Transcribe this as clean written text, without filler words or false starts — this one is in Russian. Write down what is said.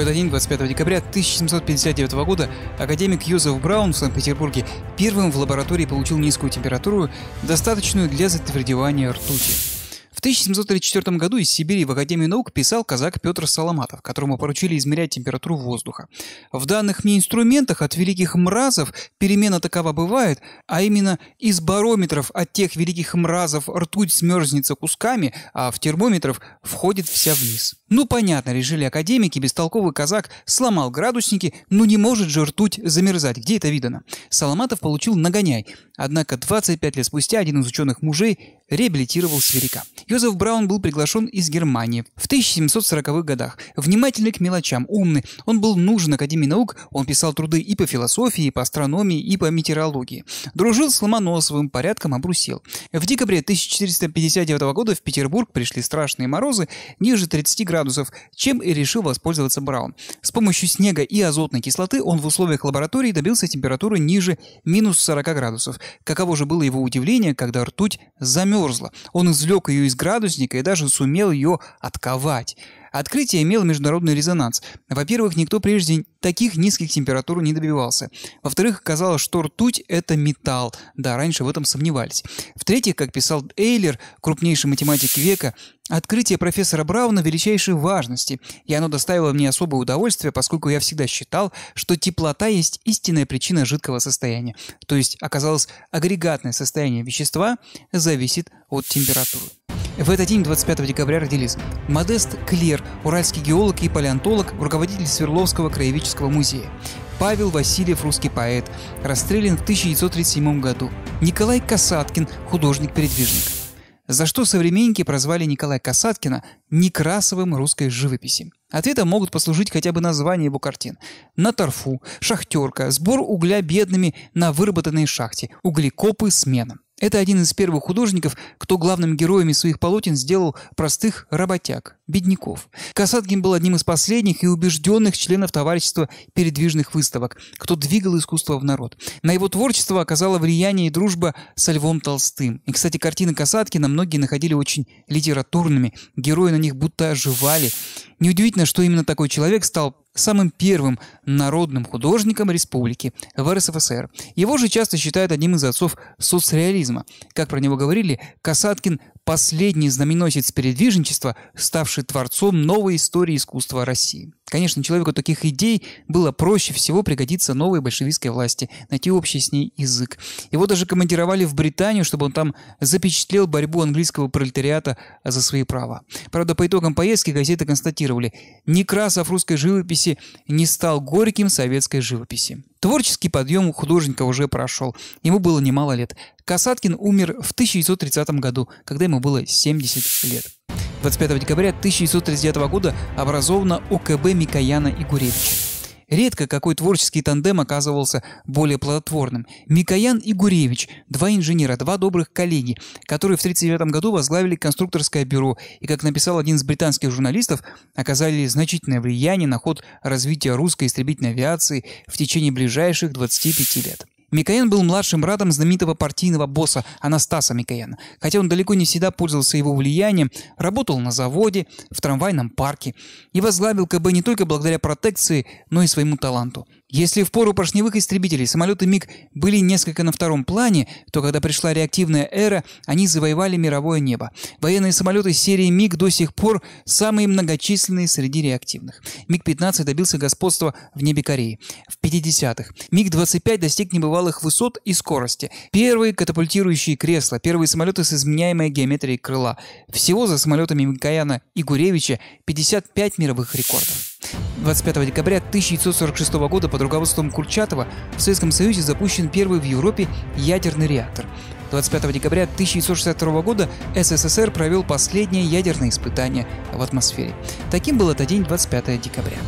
П1 25 декабря 1759 года академик Юзеф Браун в Санкт-Петербурге первым в лаборатории получил низкую температуру, достаточную для затвердевания ртути. В 1734 году из Сибири в Академию наук писал казак Петр Соломатов, которому поручили измерять температуру воздуха. В данных мне инструментах от великих мразов перемена такова бывает, а именно из барометров от тех великих мразов ртуть смерзнется кусками, а в термометров входит вся вниз. Ну понятно, решили академики, бестолковый казак сломал градусники, но не может же ртуть замерзать, где это видано? Соломатов получил нагоняй, однако 25 лет спустя один из ученых мужей реабилитировал сверяка. Юзеф Браун был приглашен из Германии в 1740-х годах. Внимательный к мелочам, умный, он был нужен Академии наук, он писал труды и по философии, и по астрономии, и по метеорологии. Дружил с Ломоносовым, порядком обрусел. В декабре 1459 года в Петербург пришли страшные морозы, ниже 30 градусов, чем и решил воспользоваться Браун. С помощью снега и азотной кислоты он в условиях лаборатории добился температуры ниже минус 40 градусов. Каково же было его удивление, когда ртуть замерзла. Он извлек ее из градусника и даже сумел ее отковать. Открытие имело международный резонанс. Во-первых, никто прежде таких низких температур не добивался. Во-вторых, оказалось, что ртуть – это металл. Да, раньше в этом сомневались. В-третьих, как писал Эйлер, крупнейший математик века, открытие профессора Брауна величайшей важности, и оно доставило мне особое удовольствие, поскольку я всегда считал, что теплота есть истинная причина жидкого состояния. То есть, оказалось, агрегатное состояние вещества зависит от температуры. В этот день, 25 декабря, родились Модест Клер, уральский геолог и палеонтолог, руководитель Свердловского краеведческого музея. Павел Васильев, русский поэт, расстрелян в 1937 году. Николай Касаткин, художник-передвижник. За что современники прозвали Николая Касаткина Некрасовым русской живописи? Ответом могут послужить хотя бы название его картин. «На торфу», «Шахтерка», «Сбор угля бедными на выработанной шахте», «Углекопы», «Смена». Это один из первых художников, кто главным героями своих полотен сделал простых работяг, бедняков. Касаткин был одним из последних и убежденных членов товарищества передвижных выставок, кто двигал искусство в народ. На его творчество оказало влияние и дружба со Львом Толстым. И, кстати, картины Касаткина многие находили очень литературными, герои на них будто оживали. Неудивительно, что именно такой человек стал самым первым народным художником республики в РСФСР. Его же часто считают одним из отцов соцреализма. Как про него говорили, Касаткин – последний знаменосец передвижничества, ставший творцом новой истории искусства России. Конечно, человеку таких идей было проще всего пригодиться новой большевистской власти, найти общий с ней язык. Его даже командировали в Британию, чтобы он там запечатлел борьбу английского пролетариата за свои права. Правда, по итогам поездки газеты констатировали, Некрасов русской живописи не стал Горьким советской живописи. Творческий подъем у художника уже прошел, ему было немало лет. Касаткин умер в 1930 году, когда ему было 70 лет. 25 декабря 1939 года образована ОКБ Микояна и Гуревича. Редко какой творческий тандем оказывался более плодотворным. Микоян и Гуревич – два инженера, два добрых коллеги, которые в 1939 году возглавили конструкторское бюро и, как написал один из британских журналистов, оказали значительное влияние на ход развития русской истребительной авиации в течение ближайших 25 лет. Микоян был младшим братом знаменитого партийного босса Анастаса Микояна. Хотя он далеко не всегда пользовался его влиянием, работал на заводе, в трамвайном парке и возглавил КБ не только благодаря протекции, но и своему таланту. Если в пору поршневых истребителей самолеты МИГ были несколько на втором плане, то когда пришла реактивная эра, они завоевали мировое небо. Военные самолеты серии МИГ до сих пор самые многочисленные среди реактивных. МиГ-15 добился господства в небе Кореи. В 50-х МиГ-25 достиг небывалых высот и скорости. Первые катапультирующие кресла, первые самолеты с изменяемой геометрией крыла. Всего за самолетами Микояна и Гуревича 55 мировых рекордов. 25 декабря 1946 года под руководством Курчатова в Советском Союзе запущен первый в Европе ядерный реактор. 25 декабря 1962 года СССР провел последнее ядерное испытание в атмосфере. Таким был этот день 25 декабря.